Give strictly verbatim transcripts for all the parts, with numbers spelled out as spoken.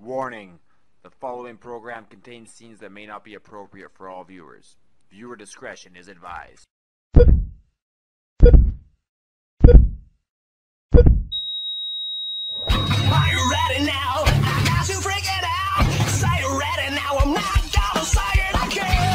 Warning, the following program contains scenes that may not be appropriate for all viewers. Viewer discretion is advised. Are you ready now? I got you freaking out. Say you're ready now, I'm not gonna say it again.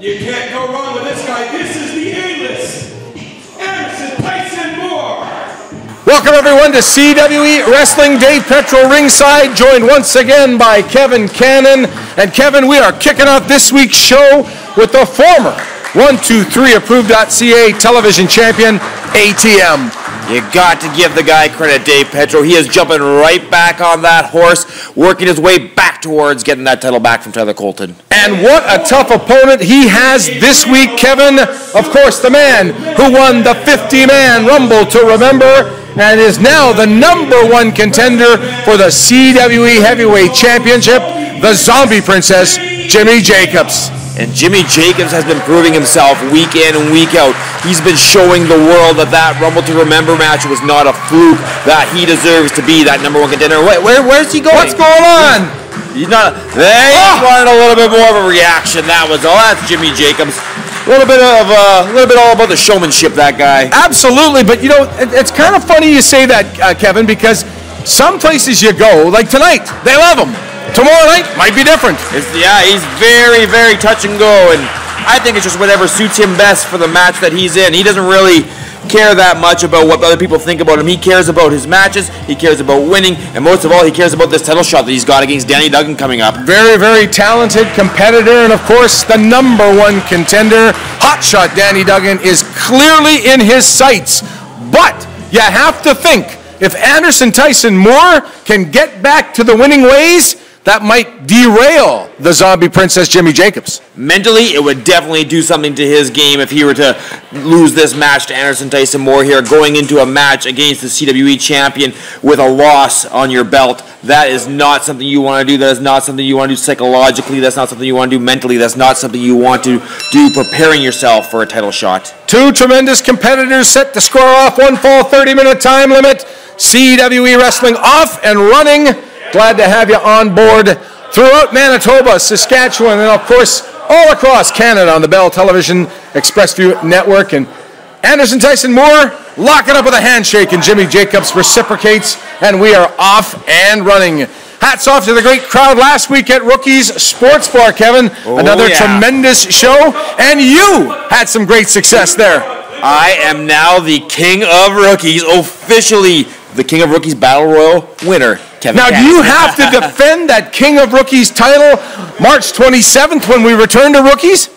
You can't go wrong with this guy. This is the A-list, Anderson Tyson Moore. Welcome everyone to C W E Wrestling. Dave Petrel ringside, joined once again by Kevin Cannon. And Kevin, we are kicking off this week's show with the former one two three approved dot C A television champion, A T M. You got to give the guy credit, Dave Petrel. He is jumping right back on that horse, working his way back towards getting that title back from Tyler Colton. And what a tough opponent he has this week, Kevin. Of course, the man who won the fifty man Rumble to Remember and is now the number one contender for the C W E Heavyweight Championship, the Zombie Princess, Jimmy Jacobs. And Jimmy Jacobs has been proving himself week in and week out. He's been showing the world that that Rumble to Remember match was not a fluke, that he deserves to be that number one contender. Wait, where, where's he going? What's going on? He's not, they oh. wanted a little bit more of a reaction. That was all. That's Jimmy Jacobs. A little bit of a uh, little bit all about the showmanship, that guy. Absolutely, but you know, it, it's kind of funny you say that, uh, Kevin, because some places you go, like tonight, they love him. Tomorrow night might be different. It's, yeah, he's very, very touch and go, and I think it's just whatever suits him best for the match that he's in. He doesn't really care that much about what other people think about him. He cares about his matches, he cares about winning, and most of all, he cares about this title shot that he's got against Danny Duggan coming up. Very, very talented competitor, and of course, the number one contender, hotshot Danny Duggan, is clearly in his sights. But you have to think, if Anderson Tyson Moore can get back to the winning ways, that might derail the Zombie Princess Jimmy Jacobs. Mentally, it would definitely do something to his game if he were to lose this match to Anderson Tyson Moore here, going into a match against the C W E champion with a loss on your belt. That is not something you want to do. That is not something you want to do psychologically. That's not something you want to do mentally. That's not something you want to do preparing yourself for a title shot. Two tremendous competitors set to score off. One fall, thirty minute time limit. C W E Wrestling off and running. Glad to have you on board throughout Manitoba, Saskatchewan, and of course all across Canada on the Bell Television Express View Network. And Anderson Tyson Moore locking up with a handshake, and Jimmy Jacobs reciprocates, and we are off and running. Hats off to the great crowd last week at Rookies Sports Bar, Kevin. Oh, Another yeah. tremendous show, and you had some great success there. I am now the King of Rookies, officially the King of Rookies Battle Royal winner, Kevin Now, Cassidy. You have to defend that King of Rookies title March twenty-seventh when we return to Rookies?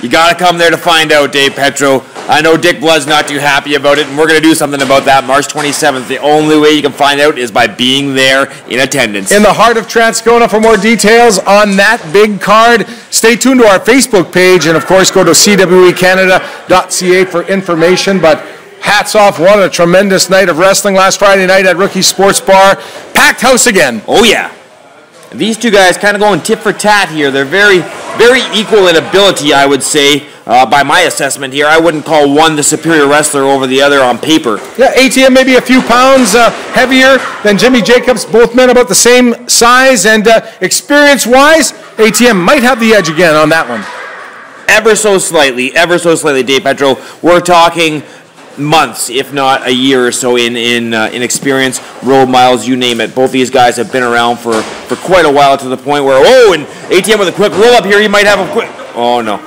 You gotta come there to find out, Dave Petro. I know Dick Blood's not too happy about it, and we're gonna do something about that March twenty-seventh. The only way you can find out is by being there in attendance. In the heart of Transcona. For more details on that big card, stay tuned to our Facebook page, and of course go to C W E Canada dot C A for information. But hats off, what a tremendous night of wrestling last Friday night at Rookie Sports Bar. Packed house again. Oh yeah. These two guys kind of going tit for tat here. They're very, very equal in ability, I would say, uh, by my assessment here. I wouldn't call one the superior wrestler over the other on paper. Yeah, A T M maybe a few pounds uh, heavier than Jimmy Jacobs. Both men about the same size, and uh, experience-wise, A T M might have the edge again on that one. Ever so slightly, ever so slightly, Dave Petro. We're talking months, if not a year or so, in in uh, in experience, road miles, you name it. Both these guys have been around for for quite a while, to the point where, oh, and A T M with a quick roll up here, he might have a quick, oh no,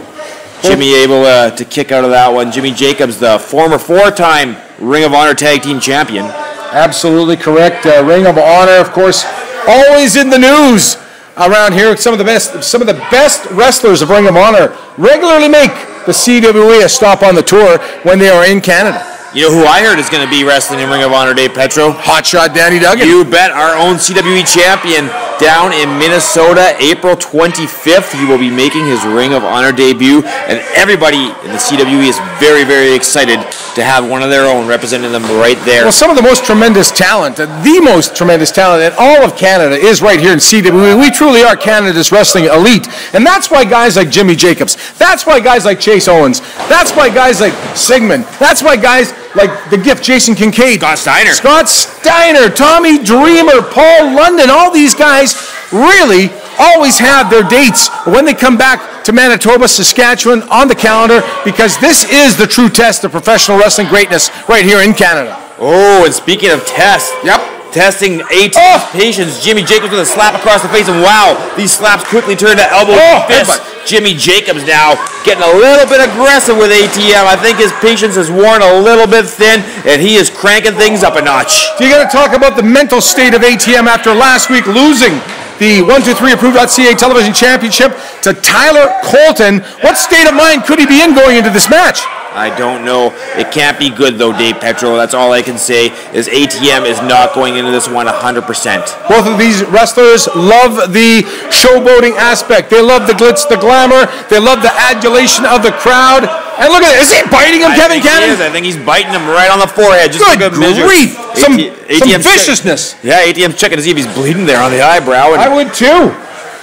Jimmy able uh, to kick out of that one. Jimmy Jacobs, the former four-time Ring of Honor Tag Team Champion. Absolutely correct. Uh, Ring of Honor, of course, always in the news around here. Some of the best, some of the best wrestlers of Ring of Honor regularly make the C W E a stop on the tour when they are in Canada. You know who I heard is going to be wrestling in Ring of Honor, Dave Petro? Hotshot Danny Duggan. You bet. Our own C W E champion down in Minnesota, April twenty-fifth. He will be making his Ring of Honor debut, and everybody in the C W E is very, very excited to have one of their own representing them right there. Well, some of the most tremendous talent, the most tremendous talent in all of Canada is right here in C W E. We truly are Canada's wrestling elite, and that's why guys like Jimmy Jacobs, that's why guys like Chase Owens, that's why guys like Sigmund, that's why guys like the gift Jason Kincaid, Scott Steiner, Scott Steiner, Tommy Dreamer, Paul London, all these guys really always have their dates when they come back to Manitoba, Saskatchewan on the calendar, because this is the true test of professional wrestling greatness right here in Canada. Oh, and speaking of tests, yep, testing eight oh. patients. Jimmy Jacobs with a slap across the face, and wow, these slaps quickly turn to elbow oh, fist. Jimmy Jacobs now getting a little bit aggressive with A T M. I think his patience has worn a little bit thin, and he is cranking things up a notch. You got to talk about the mental state of A T M after last week losing the one two three approved dot C A television championship to Tyler Colton. What state of mind could he be in going into this match? I don't know. It can't be good, though, Dave Petro. That's all I can say, is A T M is not going into this one one hundred percent. Both of these wrestlers love the showboating aspect. They love the glitz, the glamour. They love the adulation of the crowd. And look at it. Is he biting him, I Kevin Cannon? He is. I think he's biting him right on the forehead. Just good, good grief. Some, A T M, some viciousness. Check. Yeah, A T M's checking to see if he's bleeding there on the eyebrow. And I would, too.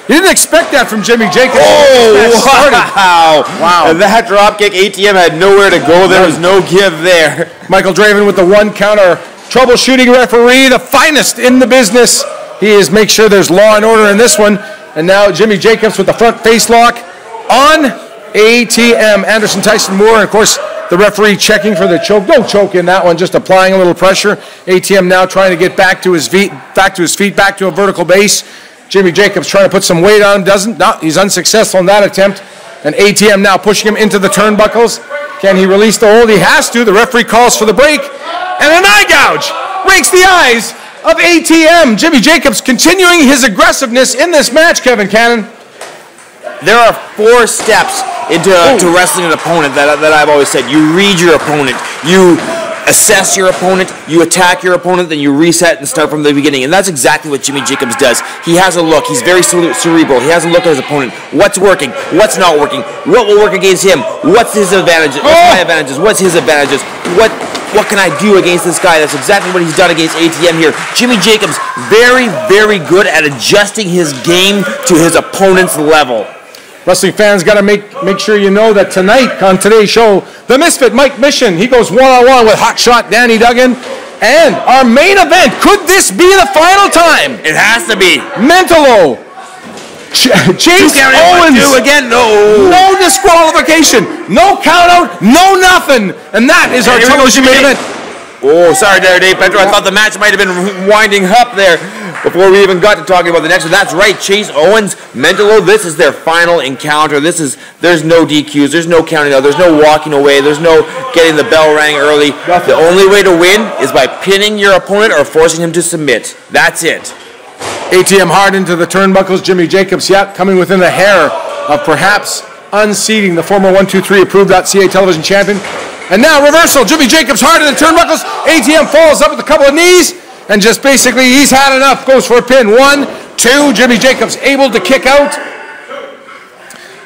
You didn't expect that from Jimmy Jacobs. Oh, wow. Wow. And that dropkick, A T M had nowhere to go. There was no give there. Michael Draven with the one counter. Troubleshooting referee, the finest in the business. He is make sure there's law and order in this one. And now Jimmy Jacobs with the front face lock on A T M. Anderson Tyson Moore, and of course, the referee checking for the choke. No choke in that one, just applying a little pressure. A T M now trying to get back to his feet, back to his feet, back to a vertical base. Jimmy Jacobs trying to put some weight on him, doesn't, not, he's unsuccessful in that attempt. And A T M now pushing him into the turnbuckles. Can he release the hold? He has to. The referee calls for the break. And an eye gouge breaks the eyes of A T M. Jimmy Jacobs continuing his aggressiveness in this match, Kevin Cannon. There are four steps into uh, to wrestling an opponent that, that I've always said. You read your opponent. You assess your opponent, you attack your opponent, then you reset and start from the beginning. And that's exactly what Jimmy Jacobs does. He has a look. He's very cerebral. He has a look at his opponent. What's working? What's not working? What will work against him? What's his advantages? What's my advantages? What's his advantages? What what can I do against this guy? That's exactly what he's done against A T M here. Jimmy Jacobs, very, very good at adjusting his game to his opponent's level. Wrestling fans got to make make sure you know that tonight on today's show, the Misfit Mike Mission, he goes one on one with Hotshot Danny Duggan, And our main event, could this be the final time? It has to be. Mentallo. Ch Chase Owens. Two again, no. No disqualification. No count out. No nothing. And that is and our television main event. Oh, sorry there, Dave Petro. I thought the match might have been winding up there before we even got to talking about the next one. That's right, Chase Owens, Mentallo. This is their final encounter. This is, there's no D Qs, there's no counting out, there's no walking away, there's no getting the bell rang early. Nothing. The only way to win is by pinning your opponent or forcing him to submit. That's it. A T M hard into the turnbuckles. Jimmy Jacobs, yeah, coming within the hair of perhaps unseating the former one two three approved dot C A television champion. And now reversal, Jimmy Jacobs hard into the turnbuckles. A T M falls up with a couple of knees. And just basically, he's had enough. Goes for a pin. One, two. Jimmy Jacobs able to kick out.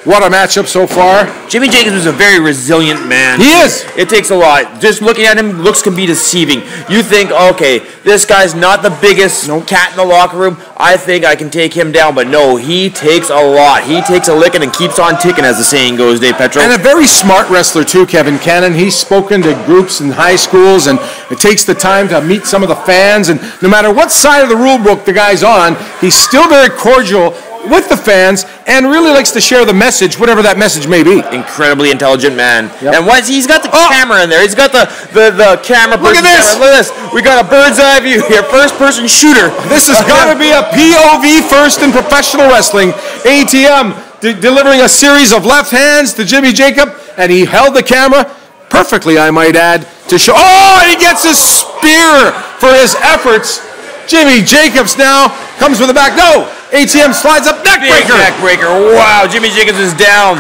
What a matchup so far. Jimmy Jacobs is a very resilient man. He is. It takes a lot. Just looking at him, looks can be deceiving. You think, okay, this guy's not the biggest no. cat in the locker room. I think I can take him down. But no, he takes a lot. He takes a licking and keeps on ticking, as the saying goes, Dave Petro. And a very smart wrestler, too, Kevin Cannon. He's spoken to groups in high schools and it takes the time to meet some of the fans, and no matter what side of the rule book the guy's on, he's still very cordial with the fans and really likes to share the message, whatever that message may be. Incredibly intelligent man. Yep. And once he's got the oh. camera in there. He's got the, the, the camera. Look at this. Camera. Look at this. We got a bird's eye view here. First person shooter. This has got to be a P O V first in professional wrestling. A T M de delivering a series of left hands to Jimmy Jacob, and he held the camera perfectly, I might add, to show. Oh, he gets his spear for his efforts. Jimmy Jacobs now comes with the back. No! A T M slides up. Neckbreaker! Neckbreaker. Wow, Jimmy Jacobs is down.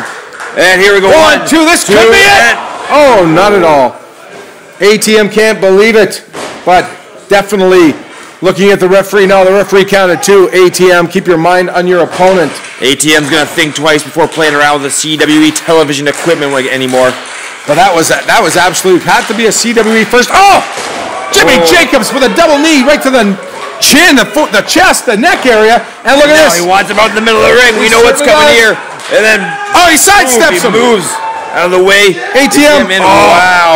And here we go. One, one two, this two, could be it! Oh, not at all. A T M can't believe it. But definitely looking at the referee now. The referee counted two. A T M, keep your mind on your opponent. A T M's going to think twice before playing around with the C W E television equipment anymore. But that was, that was absolute. Had to be a C W E first. Oh! Jimmy oh. Jacobs with a double knee right to the chin, the foot, the chest, the neck area, and look and at this. He wants him out in the middle of the ring. We he know what's coming does. here. And then oh, he sidesteps him. He moves out of the way. A T M. In. Oh,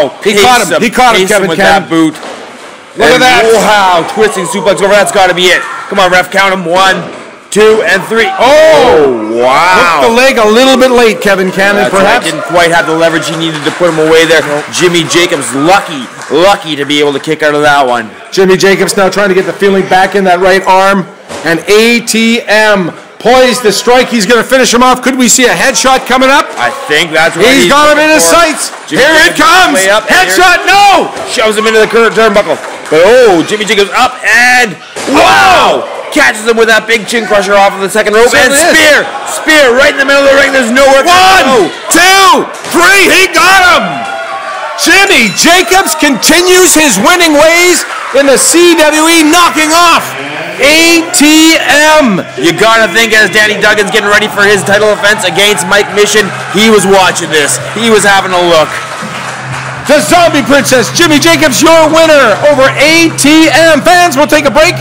wow. He caught him. He caught him, Kevin, with Cannon. that boot. Look and at that. Wow. Twisting suplex over. That's got to be it. Come on, ref. Count him. One, two, and three. Oh, oh wow. Hooked the leg a little bit late, Kevin Cannon, That's perhaps. Right. Didn't quite have the leverage he needed to put him away there. Nope. Jimmy Jacobs lucky. Lucky to be able to kick out of that one. Jimmy Jacobs now trying to get the feeling back in that right arm. And A T M poised to strike. He's going to finish him off. Could we see a headshot coming up? I think that's what he's, he's got him in his sights. Jimmy here Jacobs it comes. Up headshot, no! Shoves him into the current turnbuckle. But oh, Jimmy Jacobs up and wow! Oh. Catches him with that big chin crusher off of the second rope. And spear. Spear right in the middle of the ring. There's nowhere to go. One, two, three. He got him. Jimmy Jacobs continues his winning ways in the C W E, knocking off A T M. You gotta think, as Danny Duggan's getting ready for his title offense against Mike Mission, he was watching this. He was having a look. The Zombie Princess, Jimmy Jacobs, your winner over A T M. Fans, we'll take a break.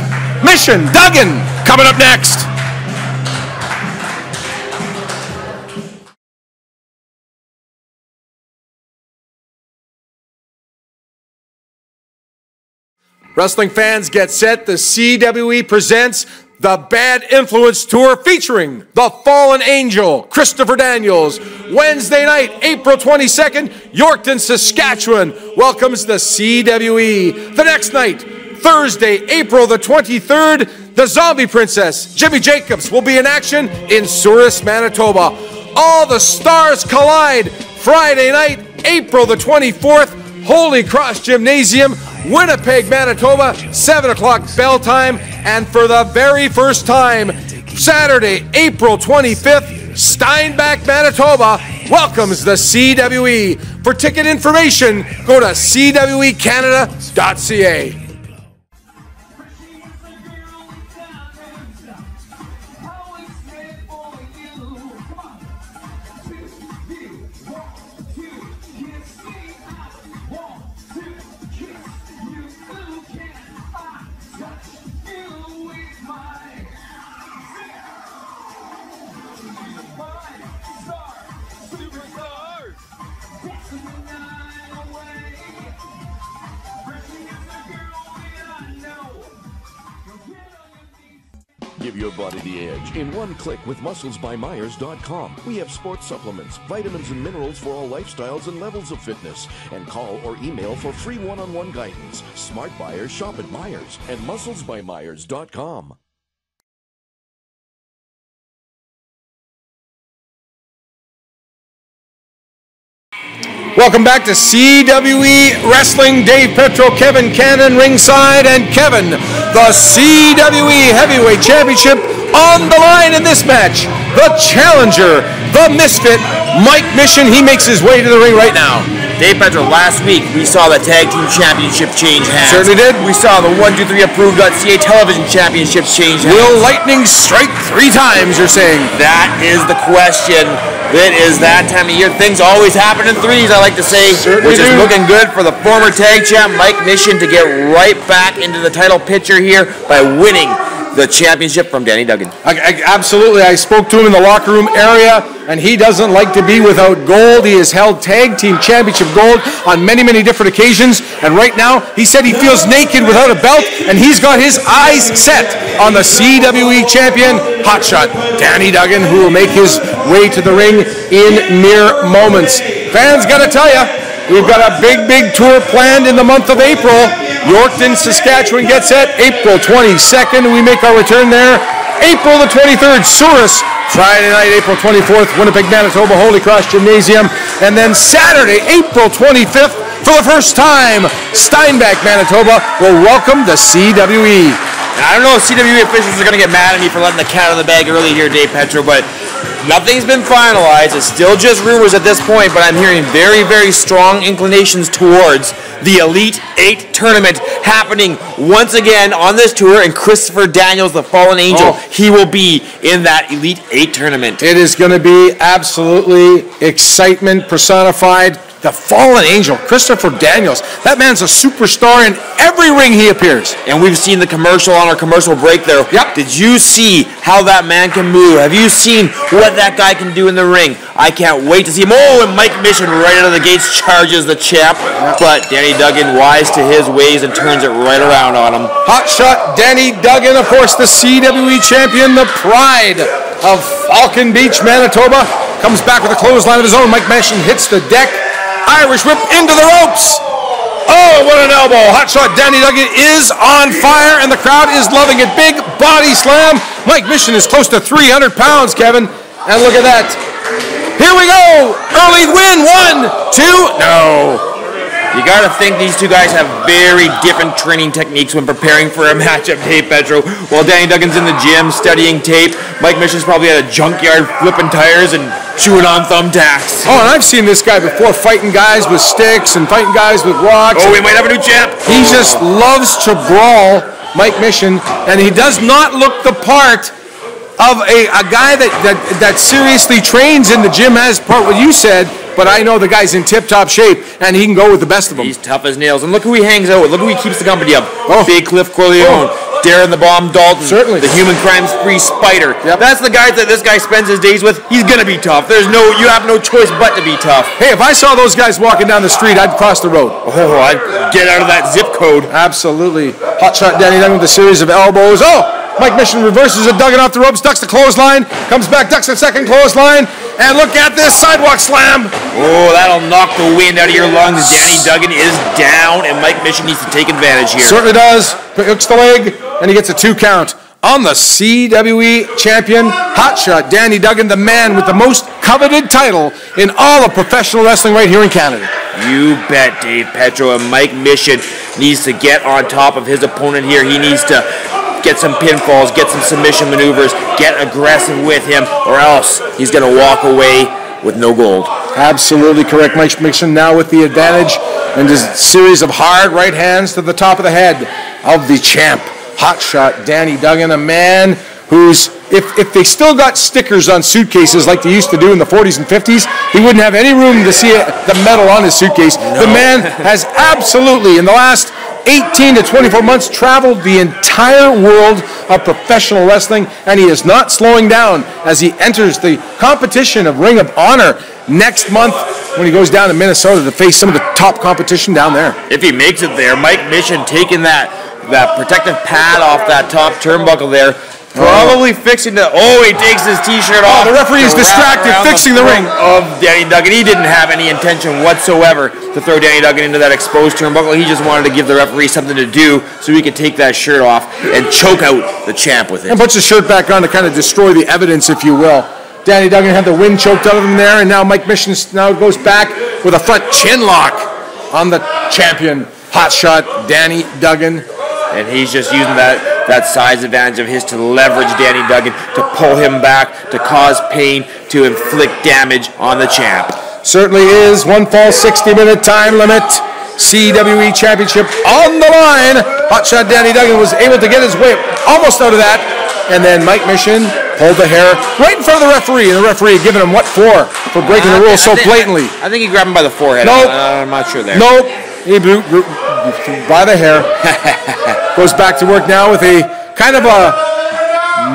Mission, Duggan, coming up next. Wrestling fans, get set. The C W E presents the Bad Influence Tour, featuring The Fallen Angel, Christopher Daniels. Wednesday night, April twenty-second, Yorkton, Saskatchewan welcomes the C W E. The next night, Thursday, April the twenty-third, the Zombie Princess, Jimmy Jacobs, will be in action in Souris, Manitoba. All the stars collide. Friday night, April the twenty-fourth, Holy Cross Gymnasium, Winnipeg, Manitoba, seven o'clock bell time. And for the very first time, Saturday, April twenty-fifth, Steinbach, Manitoba welcomes the C W E. For ticket information, go to C W E canada dot C A. Bring me in the girl. Give your body the edge in one click with muscles by myers dot com. We have sports supplements, vitamins and minerals for all lifestyles and levels of fitness. And call or email for free one-on-one guidance. Smart buyers shop at Myers and muscles by myers dot com. Welcome back to C W E Wrestling. Dave Petro, Kevin Cannon ringside, and Kevin, the C W E Heavyweight Championship on the line in this match. The challenger, the Misfit, Mike Mission. He makes his way to the ring right now. Dave Petro, last week we saw the Tag Team Championship change hands. Certainly did. We saw the one two three approved dot C A Television Championship change hands. Will lightning strike three times, you're saying? That is the question. It is that time of year. Things always happen in threes, I like to say. Certainly which is do. Looking good for the former tag champ, Mike Mission, to get right back into the title picture here by winning the championship from Danny Duggan. I, I, absolutely. I spoke to him in the locker room area, and he doesn't like to be without gold. He has held tag team championship gold on many, many different occasions, and right now he said he feels naked without a belt, and he's got his eyes set on the C W E champion, hotshot Danny Duggan, who will make his way to the ring in mere moments. Fans, gotta tell you, we've got a big, big tour planned in the month of April. Yorkton, Saskatchewan gets it. April twenty-second, we make our return there. April the twenty-third, Souris. Friday night, April twenty-fourth, Winnipeg, Manitoba, Holy Cross Gymnasium. And then Saturday, April twenty-fifth, for the first time, Steinbach, Manitoba will welcome the C W E. And I don't know if C W E officials are going to get mad at me for letting the cat out of the bag early here, Dave Petro, but nothing's been finalized. It's still just rumors at this point, but I'm hearing very, very strong inclinations towards the Elite Eight Tournament happening once again on this tour, and Christopher Daniels, the Fallen Angel, oh. he will be in that Elite Eight Tournament. It is going to be absolutely excitement personified. The Fallen Angel, Christopher Daniels. That man's a superstar in every ring he appears. And we've seen the commercial on our commercial break there. Yep. Did you see how that man can move? Have you seen what that guy can do in the ring? I can't wait to see him. Oh, and Mike Mission right out of the gates charges the champ. Yep. But Danny Duggan wise to his ways and turns it right around on him. Hot shot Danny Duggan, of course, the C W E champion, the pride of Falcon Beach, Manitoba. Comes back with a clothesline of his own. Mike Mission hits the deck. Irish whip into the ropes. Oh, what an elbow. Hotshot Danny Duggan is on fire, and the crowd is loving it. Big body slam. Mike Mission is close to three hundred pounds, Kevin. And look at that. Here we go. Early win. One, two. No. You got to think these two guys have very different training techniques when preparing for a matchup, Dave Petro. While Danny Duggan's in the gym studying tape, Mike Mission's probably at a junkyard flipping tires and chewing on thumbtacks. Oh, and I've seen this guy before fighting guys with sticks and fighting guys with rocks. Oh, we might have a new champ. He oh. just loves to brawl, Mike Mission, and he does not look the part of a, a guy that, that, that seriously trains in the gym, as part what you said. But I know the guy's in tip-top shape, and he can go with the best of them. He's tough as nails. And look who he hangs out with. Look who he keeps the company up. Oh. Big Cliff Corleone. Oh. Darren the Bomb Dalton. Certainly. The Human Crime Spree Spider. Yep. That's the guys that this guy spends his days with. He's going to be tough. There's no, you have no choice but to be tough. Hey, if I saw those guys walking down the street, I'd cross the road. Oh, I'd get out of that zip code. Absolutely. Hotshot Danny Duggan with a series of elbows. Oh! Mike Mission reverses a Duggan off the ropes, ducks the clothesline, comes back, ducks the second clothesline, and look at this sidewalk slam. Oh, that'll knock the wind out of your lungs. Danny Duggan is down, and Mike Mission needs to take advantage here. Certainly does. Hooks the leg, and he gets a two count on the C W E champion, hotshot Danny Duggan, the man with the most coveted title in all of professional wrestling right here in Canada. You bet, Dave Petro, and Mike Mission needs to get on top of his opponent here. He needs to get some pinfalls, get some submission maneuvers, get aggressive with him, or else he's going to walk away with no gold. Absolutely correct. Mike Mission now with the advantage and his series of hard right hands to the top of the head of the champ, hotshot Danny Duggan, a man who's, if, if they still got stickers on suitcases like they used to do in the forties and fifties, he wouldn't have any room to see the medal on his suitcase. No. The man has absolutely, in the last eighteen to twenty-four months, traveled the entire world of professional wrestling, and he is not slowing down as he enters the competition of Ring of Honor next month when he goes down to Minnesota to face some of the top competition down there. If he makes it there, Mike Mission taking that that protective pad off that top turnbuckle there. Probably fixing the, oh, he takes his t-shirt off. Oh, the referee is distracted, fixing the, the ring. Of Danny Duggan. He didn't have any intention whatsoever to throw Danny Duggan into that exposed turnbuckle. He just wanted to give the referee something to do so he could take that shirt off and choke out the champ with it. And puts the shirt back on to kind of destroy the evidence, if you will. Danny Duggan had the wind choked out of him there, and now Mike Mission now goes back with a front chin lock on the champion, hotshot Danny Duggan. And he's just using that that size advantage of his to leverage Danny Duggan, to pull him back, to cause pain, to inflict damage on the champ. Certainly is. One fall, sixty minute time limit. C W E Championship on the line. Hotshot Danny Duggan was able to get his way almost out of that. And then Mike Mission pulled the hair right in front of the referee, and the referee had given him what for, for breaking uh, the rules so blatantly. I think he grabbed him by the forehead. Nope. Uh, I'm not sure there. Nope. He blew, blew, blew by the hair. Goes back to work now with a kind of a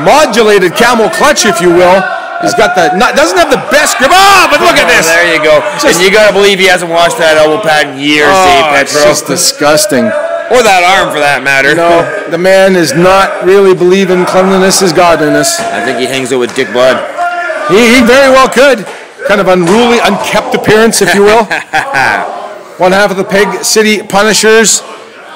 modulated camel clutch, if you will. He's got the, not, doesn't have the best grip. Oh, but look oh, at this. There you go. Just, and you got to believe he hasn't washed that elbow pad in years, oh, eh, Petro? It's just disgusting. Or that arm, for that matter. No, the man is not really believing cleanliness is godliness. I think he hangs it with Dick Blood. He, he very well could. Kind of unruly, unkept appearance, if you will. One half of the Peg City Punishers.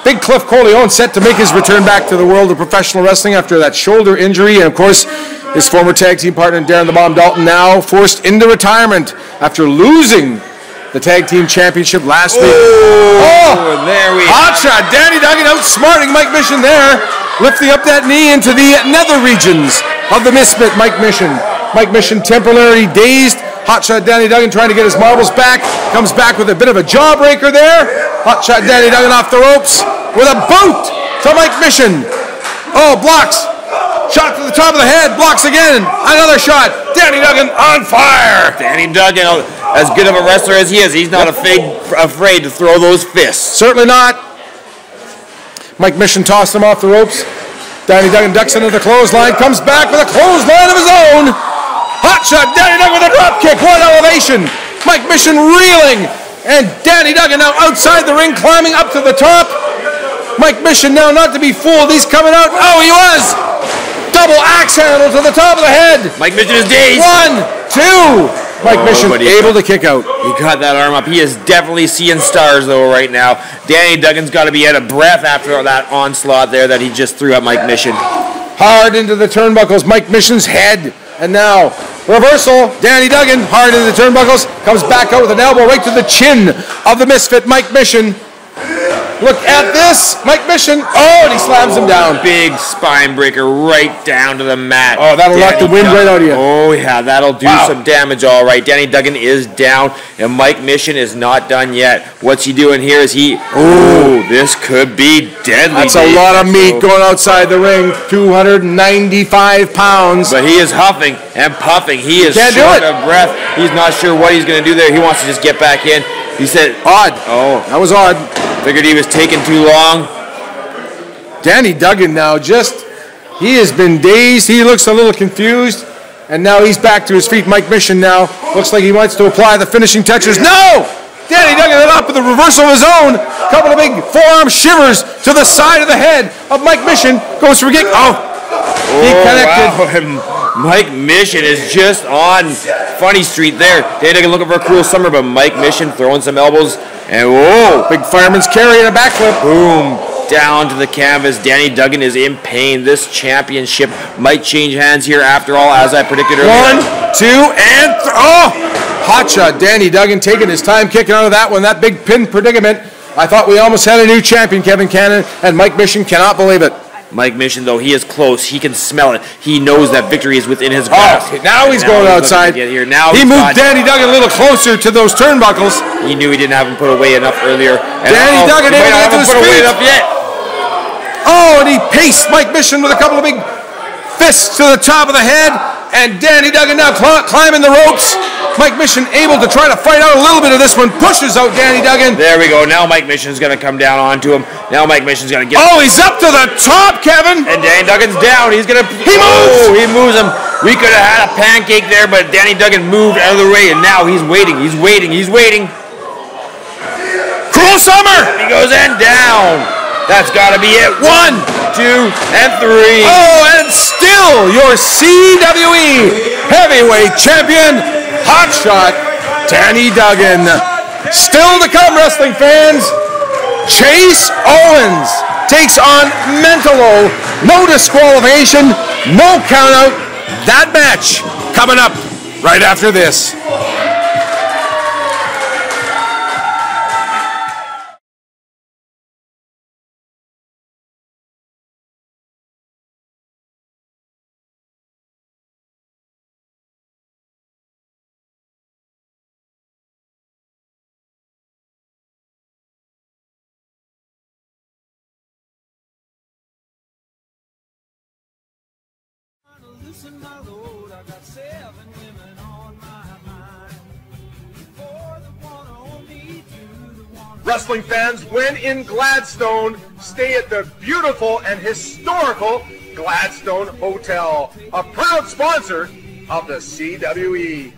Big Cliff Corleone set to make his return back to the world of professional wrestling after that shoulder injury. And, of course, his former tag team partner, Darren the Bomb Dalton, now forced into retirement after losing the tag team championship last Ooh, week. Oh, there we hot shot. Danny Duggan outsmarting Mike Mission there, lifting up that knee into the nether regions of the Misfit. Mike Mission. Mike Mission temporarily dazed. Hot shot Danny Duggan trying to get his marbles back. Comes back with a bit of a jawbreaker there. Hot shot Danny Duggan off the ropes with a boot to Mike Mission. Oh, blocks. Shot to the top of the head, blocks again. Another shot. Danny Duggan on fire. Danny Duggan, as good of a wrestler as he is, he's not afraid, afraid to throw those fists. Certainly not. Mike Mission tossed him off the ropes. Danny Duggan ducks into the clothesline, comes back with a clothesline of his own. Hot shot. Danny Duggan with a drop kick. What elevation. Mike Mission reeling. And Danny Duggan now outside the ring, climbing up to the top. Mike Mission now not to be fooled. He's coming out. Oh, he was. Double axe handle to the top of the head. Mike Mission is dazed. One, two. Mike oh, Mission able got, to kick out. He got that arm up. He is definitely seeing stars, though, right now. Danny Duggan's got to be out of breath after that onslaught there that he just threw at Mike Mission. Hard into the turnbuckles. Mike Mission's head. And now, reversal. Danny Duggan, hard into the turnbuckles. Comes back out with an elbow right to the chin of the Misfit, Mike Mission. Look at this, Mike Mission. Oh, and he slams him down. Big spine breaker right down to the mat. Oh, that'll knock the wind right out of you. Oh, yeah, that'll do wow. some damage, all right. Danny Duggan is down, and Mike Mission is not done yet. What's he doing here is he, oh, this could be deadly. That's a lot of meat going outside the ring, two hundred ninety-five pounds. But he is huffing and puffing. He is short of breath. He's not sure what he's going to do there. He wants to just get back in. He said, odd. Oh, that was odd. Figured he was taking too long. Danny Duggan now just, he has been dazed. He looks a little confused. And now he's back to his feet. Mike Mission now looks like he wants to apply the finishing touches. No! Danny Duggan up with a reversal of his own. Couple of big forearm shivers to the side of the head of Mike Mission. Goes for a kick. Oh, oh, he connected. Wow. Mike Mission is just on Funny Street there. Danny Duggan looking for a cruel summer, but Mike Mission throwing some elbows. And whoa, big fireman's carry and a backflip. Boom, down to the canvas. Danny Duggan is in pain. This championship might change hands here after all, as I predicted earlier. One, two, and th oh! Hot shot Danny Duggan taking his time, kicking out of that one. That big pin predicament. I thought we almost had a new champion, Kevin Cannon, and Mike Mission cannot believe it. Mike Mission, though, he is close. He can smell it. He knows that victory is within his grasp. Oh, now he's now going he's outside. Get here. Now he moved Danny Duggan a little closer to those turnbuckles. He knew he didn't have him put away enough earlier. And Danny Duggan didn't have him put away enough yet. Oh, and he paced Mike Mission with a couple of big fists to the top of the head. And Danny Duggan now climbing the ropes. Mike Mission able to try to fight out a little bit of this one. Pushes out Danny Duggan. There we go. Now Mike Mission's going to come down onto him. Now Mike Mission's going to get him. Oh, he's up to the top, Kevin. And Danny Duggan's down. He's going to... He moves. Oh, he moves him. We could have had a pancake there, but Danny Duggan moved out of the way, and now he's waiting. He's waiting. He's waiting. Cruel summer. He goes in down. That's got to be it. One, two, and three. Oh, and still your C W E Heavyweight Champion, Hotshot Danny Duggan. Still to come, wrestling fans, Chase Owens takes on Mentallo. No disqualification, no countout. That match coming up right after this. Loosen my load, I got seven women on my mind. For the one on me, two, the one. Wrestling fans, when in Gladstone, stay at the beautiful and historical Gladstone Hotel, a proud sponsor of the C W E.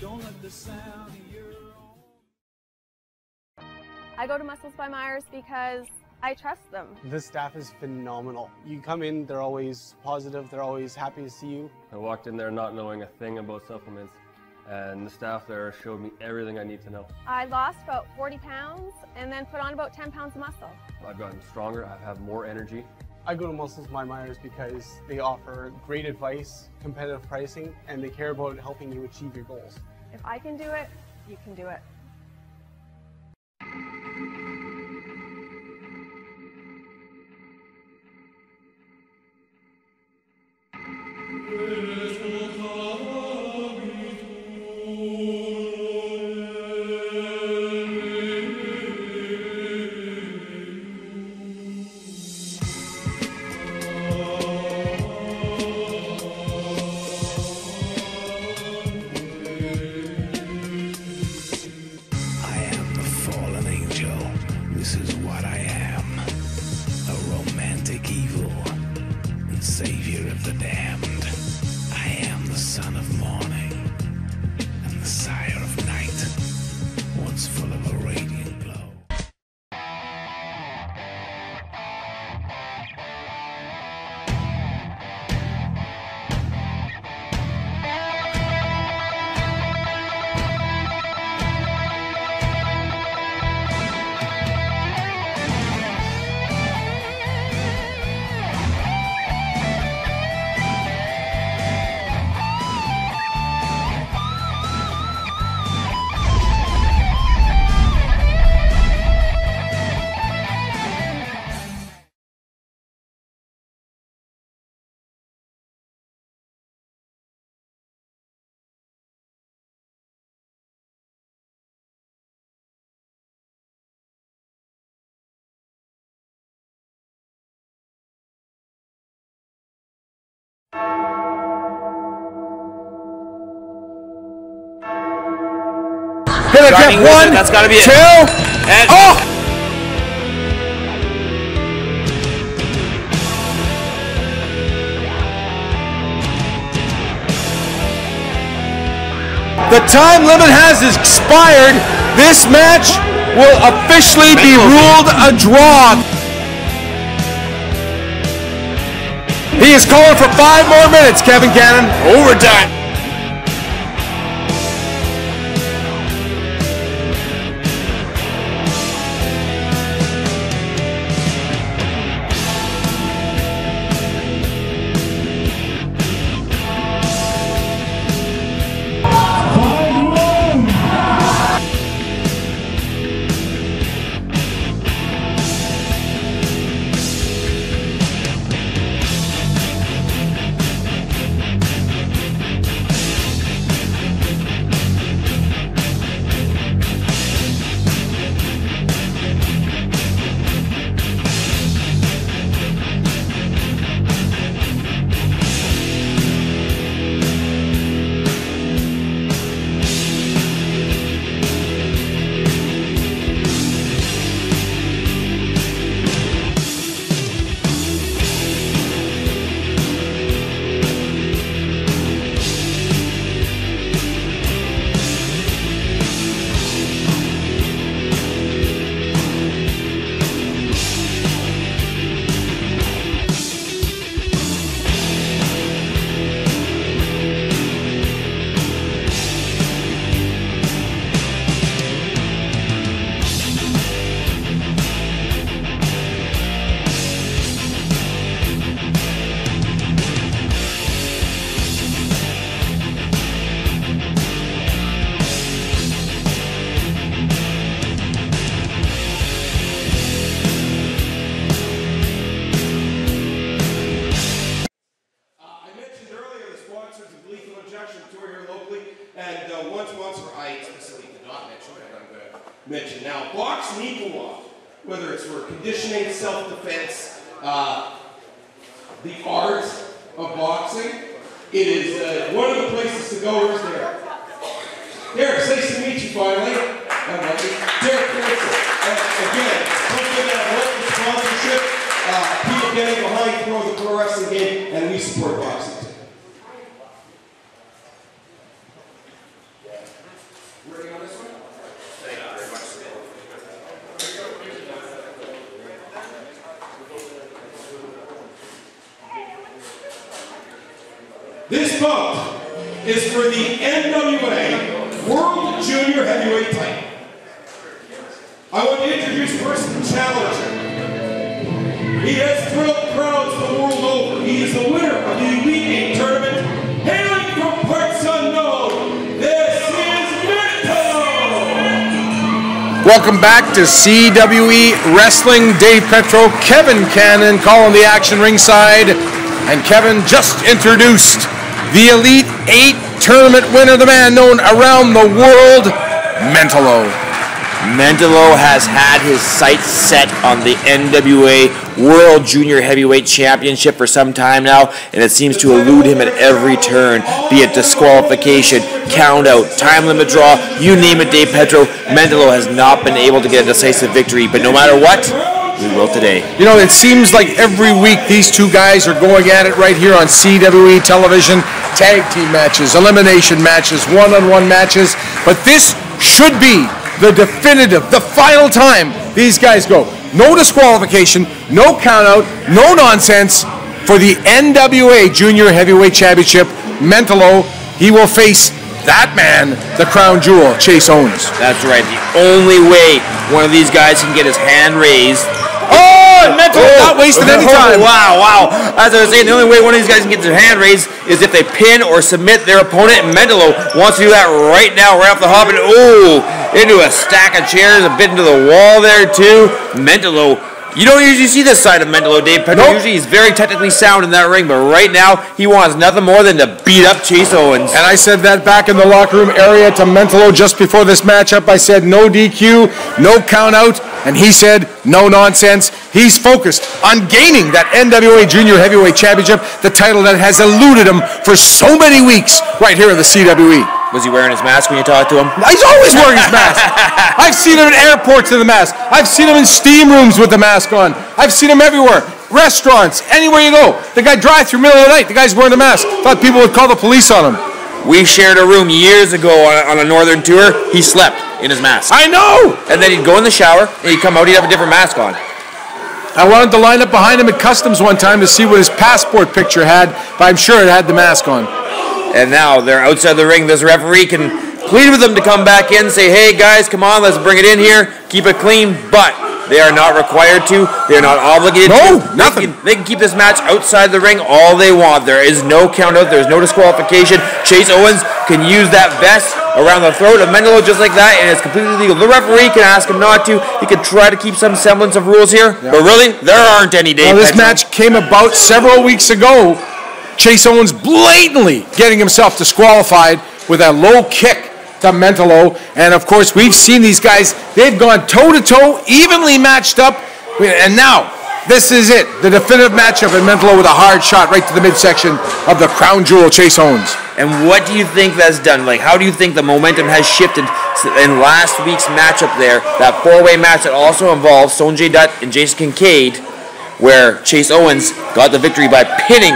Don't let the sound of your own. I go to Muscles by Myers because I trust them. This staff is phenomenal. You come in, they're always positive, they're always happy to see you. I walked in there not knowing a thing about supplements, and the staff there showed me everything I need to know. I lost about forty pounds and then put on about ten pounds of muscle. I've gotten stronger, I have more energy. I go to Muscles by Myers because they offer great advice, competitive pricing, and they care about helping you achieve your goals. If I can do it, you can do it. Gonna get one, that's gotta be it. Two, and oh! The time limit has expired. This match will officially be ruled a draw. He is calling for five more minutes, Kevin Cannon. Overtime. mentioned. Now, box and equal off, whether it's for conditioning, self-defense, uh, the art of boxing, it is uh, one of the places to go. Is there? Derek, it's nice to meet you finally. Derek Wilson, uh, again, don't give that local sponsorship. Uh, people getting behind pro the pro wrestling game, and we support boxing. This vote is for the N W A World Junior Heavyweight title. I want to introduce first the challenger. He has thrilled crowds the world over. He is the winner of the Elite Eight Tournament, hailing from parts unknown. This is Mentallo! Welcome back to C W E Wrestling. Dave Petro, Kevin Cannon calling the action ringside. And Kevin just introduced the Elite Eight Tournament winner, the man known around the world, Mentallo. Mentallo has had his sights set on the N W A World Junior Heavyweight Championship for some time now, and it seems to elude him at every turn, be it disqualification, count-out, time limit draw, you name it, Dave Petro. Mentallo has not been able to get a decisive victory, but no matter what, we will today. You know, it seems like every week these two guys are going at it right here on C W E television. Tag team matches, elimination matches, one-on-one matches. But this should be the definitive, the final time these guys go. No disqualification, no count-out, no nonsense for the N W A Junior Heavyweight Championship. Mentallo, he will face that man, the crown jewel, Chase Owens. That's right. The only way one of these guys can get his hand raised. Oh, Mentallo, oh, not wasted any time. Wow, wow. As I was saying, the only way one of these guys can get their hand raised is if they pin or submit their opponent. And Mentallo wants to do that right now, right off the hop. And oh, into a stack of chairs, a bit into the wall there too. Mentallo, you don't usually see this side of Mentallo, Dave Petro. Nope. Usually he's very technically sound in that ring, but right now he wants nothing more than to beat up Chase Owens. And I said that back in the locker room area to Mentallo just before this matchup. I said no D Q, no count out, and he said no nonsense. He's focused on gaining that N W A Junior Heavyweight Championship, the title that has eluded him for so many weeks right here in the C W E. Was he wearing his mask when you talked to him? He's always wearing his mask. I've seen him in airports with the mask. I've seen him in steam rooms with the mask on. I've seen him everywhere. Restaurants, anywhere you go. The guy drives through middle of the night. The guy's wearing the mask. Thought people would call the police on him. We shared a room years ago on a, on a northern tour. He slept in his mask. I know! And then he'd go in the shower, and he'd come out, he'd have a different mask on. I wanted to line up behind him at customs one time to see what his passport picture had, but I'm sure it had the mask on. And now they're outside the ring. This referee can plead with them to come back in, say, hey, guys, come on, let's bring it in here, keep it clean. But they are not required to. They are not obligated no, to. No, nothing. They can, they can keep this match outside the ring all they want. There is no count-out. There is no disqualification. Chase Owens can use that vest around the throat of Mentallo just like that, and it's completely legal. The referee can ask him not to. He can try to keep some semblance of rules here. Yeah. But really, there aren't any, Dave. Well, this match came about several weeks ago. Chase Owens blatantly getting himself disqualified with a low kick to Mentallo. And, of course, we've seen these guys. They've gone toe-to-toe, evenly matched up. And now, this is it, the definitive matchup, and Mentallo with a hard shot right to the midsection of the crown jewel, Chase Owens. And what do you think that's done? Like, how do you think the momentum has shifted in last week's matchup there, that four-way match that also involved Sonjay Dutt and Jason Kincaid, where Chase Owens got the victory by pinning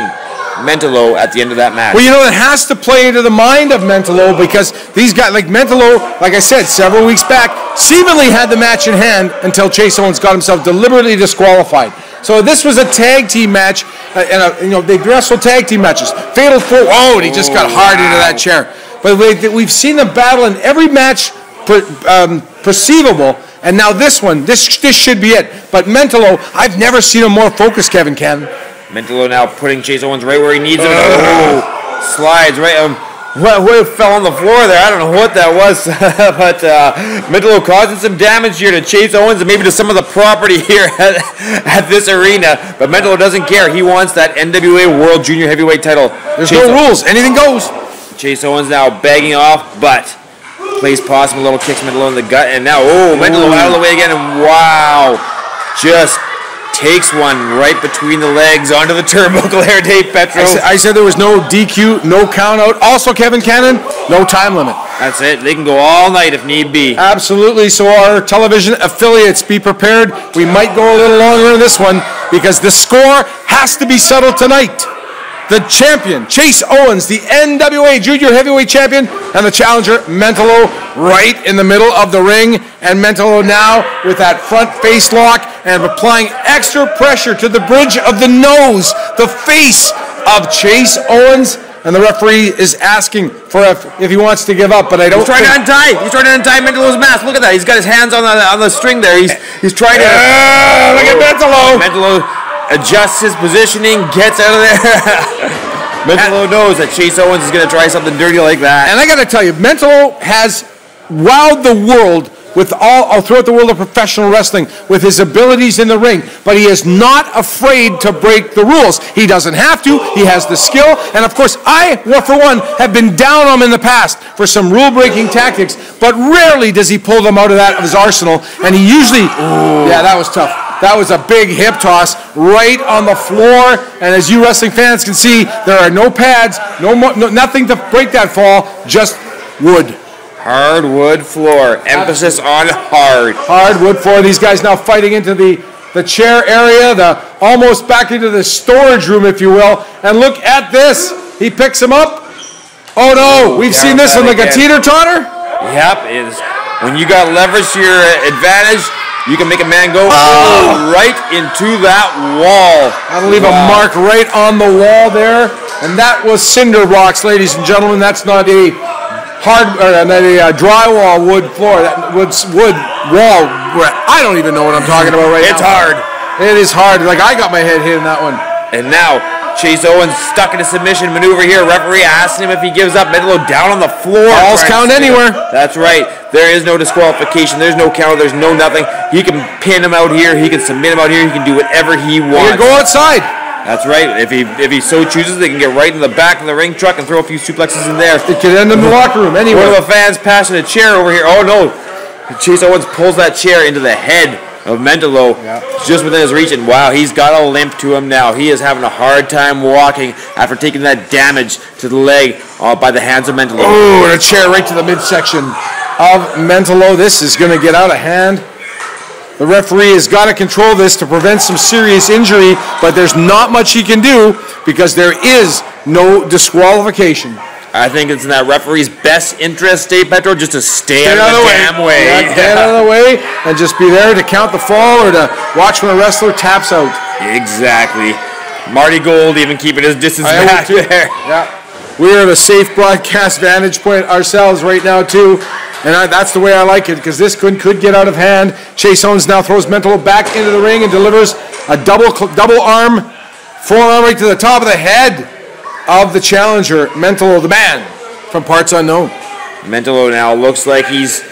Mentallo at the end of that match. Well, you know, it has to play into the mind of Mentallo, because these guys, like Mentallo, like I said, several weeks back, seemingly had the match in hand until Chase Owens got himself deliberately disqualified. So this was a tag team match, uh, and a, you know, they wrestle tag team matches. Fatal four. Oh, and he just got hard wow. into that chair. But we, we've seen them battle in every match per, um, perceivable, and now this one, this, this should be it. But Mentallo, I've never seen him more focused, Kevin Cannon. Mentallo now putting Chase Owens right where he needs him. Uh, oh, slides right. Um, what, what fell on the floor there? I don't know what that was. But uh, Mentallo causing some damage here to Chase Owens and maybe to some of the property here at, at this arena. But Mentallo doesn't care. He wants that N W A World Junior Heavyweight title. There's Chase no Owens. Rules. Anything goes. Chase Owens now begging off, but plays possum. Little kicks Mentallo in the gut, and now, oh, Mentallo out of the way again, and wow, just takes one right between the legs onto the turnbuckle there, Dave Petro. I said, I said there was no D Q, no count out. Also, Kevin Cannon, no time limit. That's it. They can go all night if need be. Absolutely. So our television affiliates, be prepared. We might go a little longer in this one because the score has to be settled tonight. The champion, Chase Owens, the N W A Junior Heavyweight Champion, and the challenger, Mentallo, right in the middle of the ring. And Mentallo now with that front face lock and applying extra pressure to the bridge of the nose, the face of Chase Owens. And the referee is asking for if, if he wants to give up, but I don't. He's trying to untie. He's trying to untie Mentallo's mask. Look at that. He's got his hands on the on the string there. He's he's trying to. Uh, look at Mentallo. Mentallo adjusts his positioning, gets out of there. Mentallo knows that Chase Owens is going to try something dirty like that. And I got to tell you, Mentallo has wowed the world with all, all throughout the world of professional wrestling with his abilities in the ring, but he is not afraid to break the rules. He doesn't have to. He has the skill. And of course, I, for one, have been down on him in the past for some rule-breaking tactics, but rarely does he pull them out of that of his arsenal. And he usually, ooh, yeah, that was tough. That was a big hip toss right on the floor. And as you wrestling fans can see, there are no pads, no, mo no nothing to break that fall, just wood. Hardwood floor. Emphasis on hard. Hardwood floor. These guys now fighting into the, the chair area, the almost back into the storage room, if you will. And look at this. He picks him up. Oh, no. We've seen this in like a teeter-totter. Yep. It is. When you got leverage to your advantage, you can make a man go oh. right into that wall. That'll leave wow. a mark right on the wall there. And that was cinder blocks, ladies and gentlemen. That's not a hard, or uh, a uh, drywall wood floor, that wood, wood wall. I don't even know what I'm talking about right it's now. It's hard. It is hard. Like, I got my head hit in that one. And now, Chase Owens stuck in a submission maneuver here. Referee asking him if he gives up. Mentallo down on the floor. Balls count anywhere. That's right. There is no disqualification. There's no count. There's no nothing. He can pin him out here. He can submit him out here. He can do whatever he wants. He can go outside. That's right. If he if he so chooses, they can get right in the back of the ring truck and throw a few suplexes in there. It could end in the locker room anyway. One of the fans passing a chair over here. Oh, no. Chase Owens pulls that chair into the head of Mentallo, yeah, just within his reach. And, wow, he's got a limp to him now. He is having a hard time walking after taking that damage to the leg uh, by the hands of Mentallo. Oh, and a chair right to the midsection of Mentallo. This is going to get out of hand. The referee has got to control this to prevent some serious injury, but there's not much he can do because there is no disqualification. I think it's in that referee's best interest, Dave Petro, just to stay, stay out, out of the way. damn way. Yeah, stay out of the way and just be there to count the fall or to watch when a wrestler taps out. Exactly. Marty Gold even keeping his distance I back there. Yeah. We're at a safe broadcast vantage point ourselves right now, too. And I, that's the way I like it, because this could, could get out of hand. Chase Owens now throws Mentallo back into the ring and delivers a double double arm, forearm right to the top of the head of the challenger, Mentallo, the man from parts unknown. Mentallo now looks like he's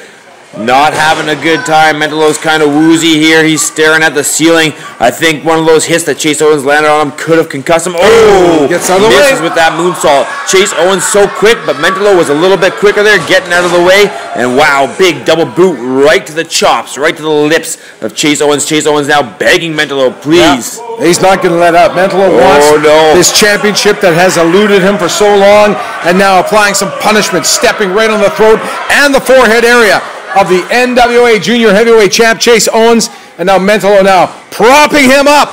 not having a good time. Mentallo's kind of woozy here. He's staring at the ceiling. I think one of those hits that Chase Owens landed on him could have concussed him. Oh! Gets out of the way. Misses with that moonsault. Chase Owens so quick, but Mentallo was a little bit quicker there, getting out of the way. And wow, big double boot right to the chops, right to the lips of Chase Owens. Chase Owens now begging Mentallo, please. Yeah. He's not going to let up. Mentallo oh, wants no. this championship that has eluded him for so long. And now applying some punishment, stepping right on the throat and the forehead area of the N W A Junior Heavyweight Champ, Chase Owens. And now Mentallo now propping him up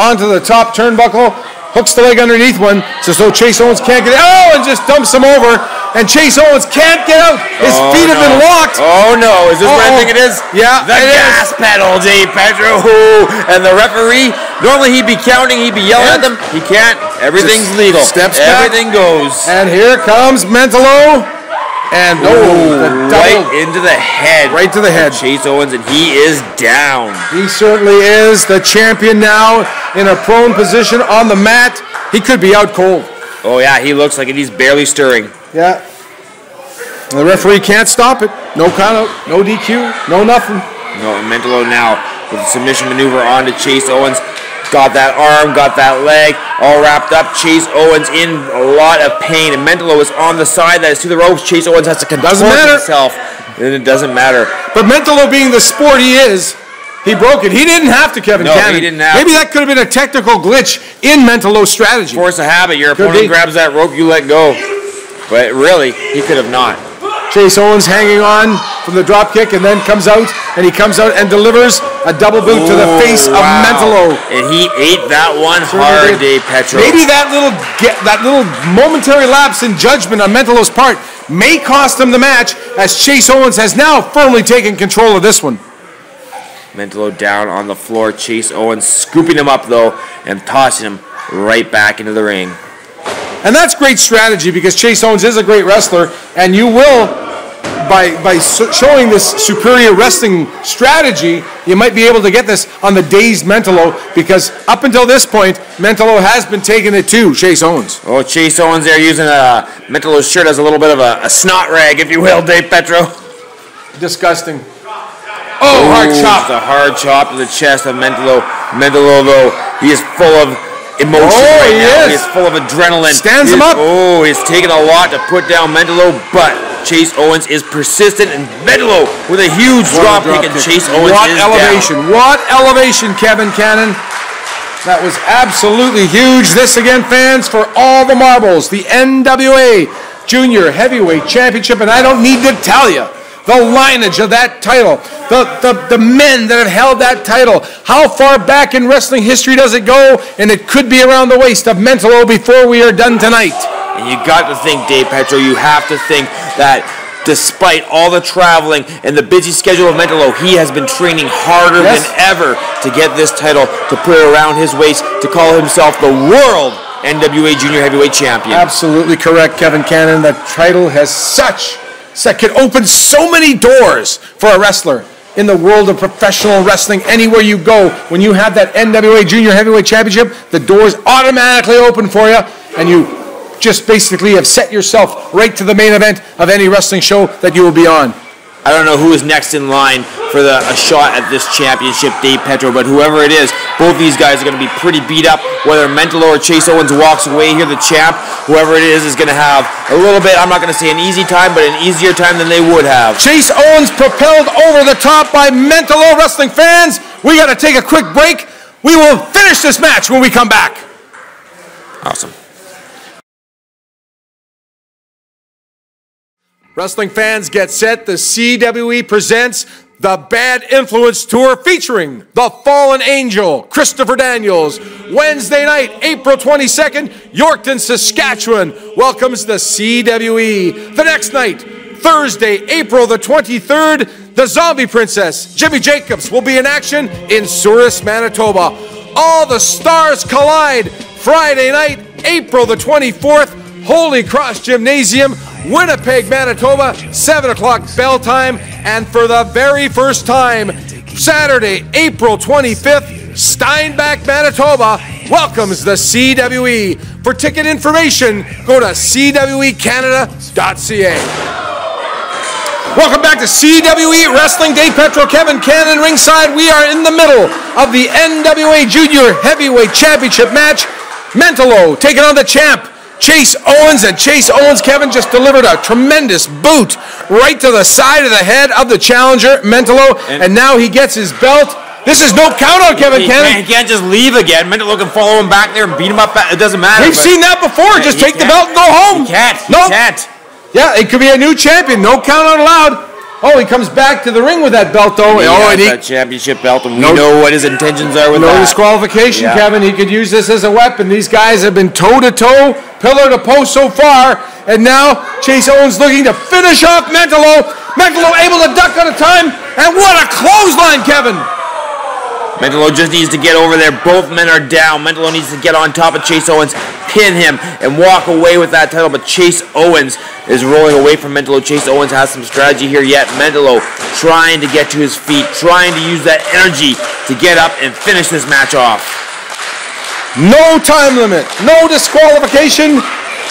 onto the top turnbuckle. Hooks the leg underneath one, so, so Chase Owens can't get out. Oh, and just dumps him over. And Chase Owens can't get out. His oh, feet have no. been locked. Oh, no. Is this uh -oh. what I think it is? Yeah, The gas is. pedal, Dave Pedro. And the referee, normally he'd be counting, he'd be yelling and at them. He can't. Everything's legal. Steps back. Everything goes. And here comes Mentallo. And oh, Ooh, right into the head. Right to the head. Chase Owens, and he is down. He certainly is the champion now in a prone position on the mat. He could be out cold. Oh, yeah, he looks like it. He's barely stirring. Yeah. And the referee can't stop it. No count out, no D Q, no nothing. No, and Mentallo now with the submission maneuver onto Chase Owens. Got that arm, got that leg, all wrapped up. Chase Owens in a lot of pain, and Mentallo is on the side that is to the ropes. Chase Owens has to control himself, and it doesn't matter. But Mentallo, being the sport he is, he broke it. He didn't have to, Kevin. No, Cannon. he didn't have Maybe to. That could have been a technical glitch in Mentallo's strategy. Force of habit. Your could opponent be. grabs that rope, you let go. But really, he could have not. Chase Owens hanging on from the drop kick, and then comes out, and he comes out and delivers a double boot Ooh, to the face wow. of Mentallo. And he ate that one so hard, Dave Petro. Maybe that little get, that little momentary lapse in judgment on Mentallo's part may cost him the match, as Chase Owens has now firmly taken control of this one. Mentallo down on the floor. Chase Owens scooping him up, though, and tossing him right back into the ring. And that's great strategy, because Chase Owens is a great wrestler, and you will, by, by showing this superior wrestling strategy, you might be able to get this on the dazed Mentallo, because up until this point, Mentallo has been taking it to Chase Owens. Oh, Chase Owens there using a, Mentallo's shirt as a little bit of a, a snot rag, if you will, Dave Petro. Disgusting. Oh, hard Ooh, chop. The hard chop to the chest of Mentallo. Mentallo, though, he is full of emotion oh, right he now. Is. He is full of adrenaline. Stands he him is, up. Oh, he's taking a lot to put down Mentallo, but Chase Owens is persistent, and Mentallo with a huge drop, drop kick, and Chase Owens what is elevation. down. What elevation. What elevation, Kevin Cannon. That was absolutely huge. This again, fans, for all the marbles, the N W A Junior Heavyweight Championship, and I don't need to tell you the lineage of that title, the, the, the men that have held that title, how far back in wrestling history does it go, and it could be around the waist of Mentallo before we are done tonight. And you got to think, Dave Petro, you have to think that despite all the traveling and the busy schedule of Mentallo, he has been training harder yes. than ever to get this title, to put it around his waist, to call himself the world N W A Junior Heavyweight Champion. Absolutely correct, Kevin Cannon. That title has such... that could open so many doors for a wrestler in the world of professional wrestling. Anywhere you go, when you have that N W A Junior Heavyweight Championship, the doors automatically open for you, and you just basically have set yourself right to the main event of any wrestling show that you will be on. I don't know who is next in line for the, a shot at this championship, Dave Petro, but whoever it is, both these guys are going to be pretty beat up. Whether Mentallo or Chase Owens walks away here, the champ, whoever it is, is going to have a little bit, I'm not going to say an easy time, but an easier time than they would have. Chase Owens propelled over the top by Mentallo. Wrestling fans, we got to take a quick break. We will finish this match when we come back. Awesome. Wrestling fans, get set. The C W E presents the Bad Influence Tour, featuring The Fallen Angel, Christopher Daniels. Wednesday night, April twenty-second, Yorkton, Saskatchewan welcomes the C W E. The next night, Thursday, April the twenty-third, the Zombie Princess, Jimmy Jacobs, will be in action in Souris, Manitoba. All the stars collide. Friday night, April the twenty-fourth, Holy Cross Gymnasium, Winnipeg, Manitoba, seven o'clock bell time. And for the very first time, Saturday, April twenty-fifth, Steinbach, Manitoba welcomes the C W E. For ticket information, go to C W E Canada dot C A. Welcome back to C W E Wrestling. Dave Petro, Kevin Cannon, ringside. We are in the middle of the N W A Junior Heavyweight Championship match. Mentallo taking on the champ, Chase Owens. And Chase Owens, Kevin, just delivered a tremendous boot right to the side of the head of the challenger, Mentallo, and, and now he gets his belt. This is no count out, Kevin Cannon. He can't just leave again. Mentallo can follow him back there and beat him up. It doesn't matter. We've seen that before. Just take the belt and go home. He can't. He nope. can't. Yeah, it could be a new champion. No count out allowed. Oh, he comes back to the ring with that belt, though. And he oh, and he, that championship belt, and we no, know what his intentions are with no that. No disqualification, yeah. Kevin. He could use this as a weapon. These guys have been toe-to-toe, pillar-to-post so far, and now Chase Owens looking to finish off Mentallo. Mentallo able to duck on a time, and what a clothesline, Kevin! Mentallo just needs to get over there. Both men are down. Mentallo needs to get on top of Chase Owens, pin him, and walk away with that title. But Chase Owens is rolling away from Mentallo. Chase Owens has some strategy here yet. Mentallo trying to get to his feet, trying to use that energy to get up and finish this match off. No time limit, no disqualification.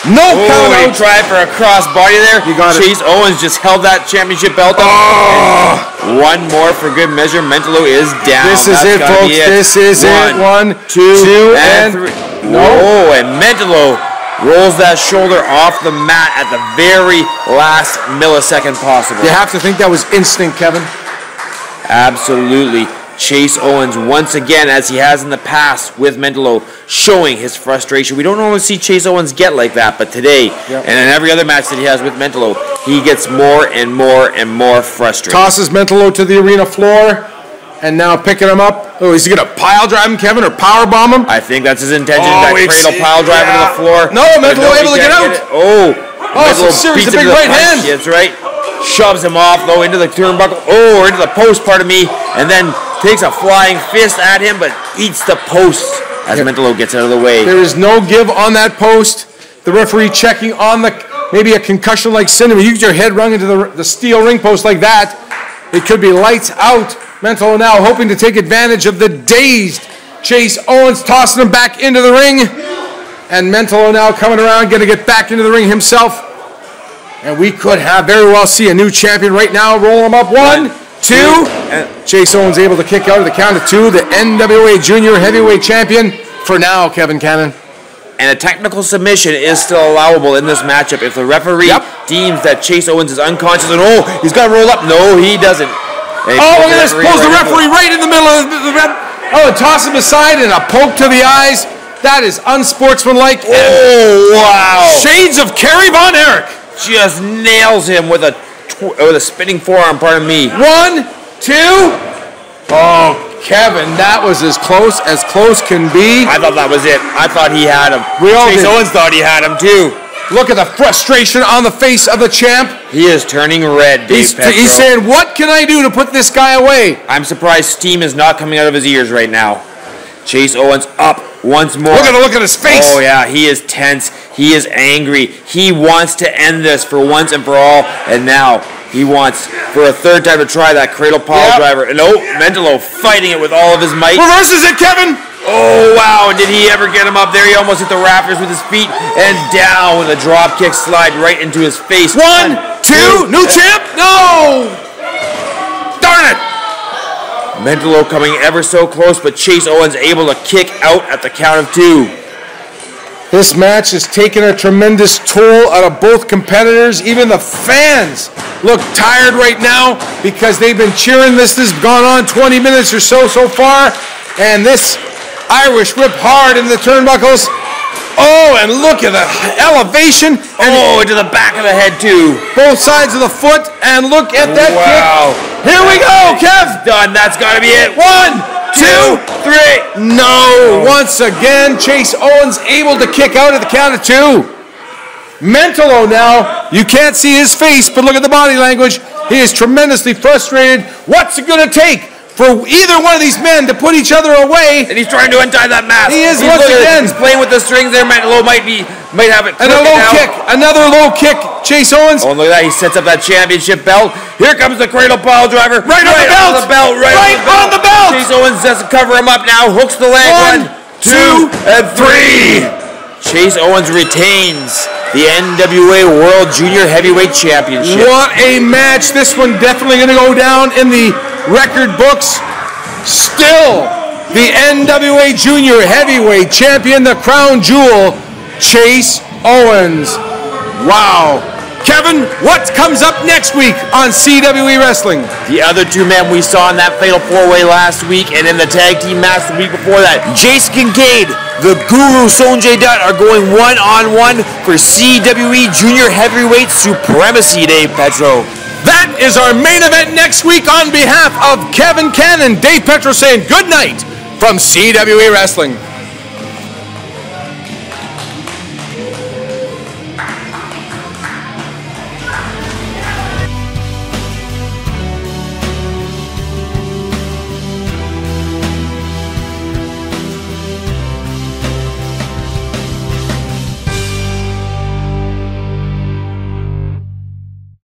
No Ooh, count out. He tried for a crossbody there. You got Chase it. Owens just held that championship belt up. Oh. One more for good measure. Mentallo is down. This is That's it, folks. It. This is One, it. One, two, two and, and three. No. Oh, and Mentallo rolls that shoulder off the mat at the very last millisecond possible. You have to think that was instant, Kevin. Absolutely. Chase Owens once again, as he has in the past with Mentallo, showing his frustration. We don't normally see Chase Owens get like that, but today, yep. and in every other match that he has with Mentallo, he gets more and more and more frustrated. Tosses Mentallo to the arena floor, and now picking him up. Oh, is he going to pile drive him, Kevin, or power bomb him? I think that's his intention, oh, that cradle pile drive yeah. him to the floor. No, Mentallo able to get out. Get oh, oh Mentallo so beats him big to the right punch. hand. That's right. Shoves him off, though, into the turnbuckle. Oh, or into the post, pardon me, and then takes a flying fist at him, but eats the post as yeah. Mentallo gets out of the way. There is no give on that post. The referee checking on the, maybe a concussion-like syndrome. You get your head rung into the, the steel ring post like that. It could be lights out. Mentallo now hoping to take advantage of the dazed Chase Owens, tossing him back into the ring. And Mentallo now coming around, going to get back into the ring himself. And we could have very well see a new champion right now. Roll him up. One, two, and Chase Owens able to kick out of the count of two. The N W A Junior Heavyweight Champion for now, Kevin Cannon. And a technical submission is still allowable in this matchup if the referee yep. deems that Chase Owens is unconscious. And oh, he's got to roll up. No, he doesn't. And oh, look at this. Pulls the referee right in the middle of the red. Oh, and toss him aside and a poke to the eyes. That is unsportsmanlike. Oh, wow. Shades of Kerry Von Erich. Just nails him with a with a spinning forearm, pardon me. One, two. Oh, Kevin, that was as close as close can be. I thought that was it. I thought he had him. We all Chase did. Owens thought he had him, too. Look at the frustration on the face of the champ. He is turning red, Dave Petro. He's saying, what can I do to put this guy away? I'm surprised steam is not coming out of his ears right now. Chase Owens up once more. Look at the look at his face. Oh, yeah, he is tense. He is angry. He wants to end this for once and for all. And now he wants for a third time to try that cradle pile yep. driver. And oh, Mentallo fighting it with all of his might. Reverses it, Kevin. Oh, wow. Did he ever get him up there? He almost hit the rafters with his feet. And down with a drop kick slide right into his face. One, two, new champ. No. Darn it. Mentallo coming ever so close, but Chase Owens able to kick out at the count of two. This match has taken a tremendous toll out of both competitors. Even the fans look tired right now because they've been cheering this. This has gone on twenty minutes or so so far. And this Irish whip hard in the turnbuckles. Oh, and look at the elevation. And oh, to the back of the head, too. Both sides of the foot, and look at that wow. kick. Here we go, Kev. Done. That's got to be it. One, two, three. No. Once again, Chase Owens able to kick out at the count of two. Mentallo now, you can't see his face, but look at the body language. He is tremendously frustrated. What's it going to take for either one of these men to put each other away? And he's trying to untie that mask. He is, he's once again. He's playing with the strings there. Mentallo might be, might have it. And a low kick. Another low kick. Chase Owens. Oh, look at that. He sets up that championship belt. Here comes the cradle pile driver. Right, right on the belt. Right, right on the belt. Chase Owens has to cover him up now. Hooks the leg. One, two, and three. Chase Owens retains the N W A World Junior Heavyweight Championship. What a match. This one definitely going to go down in the record books. Still the N W A Junior Heavyweight Champion, the crown jewel, Chase Owens. Wow. Kevin, what comes up next week on C W E Wrestling? The other two men we saw in that fatal four-way last week and in the tag team match the week before that, Jason Kincaid, the Guru Sonjay Dutt, are going one-on-one for C W E Junior Heavyweight Supremacy, Dave Petro. That is our main event next week. On behalf of Kevin Cannon, Dave Petro saying good night from C W E Wrestling.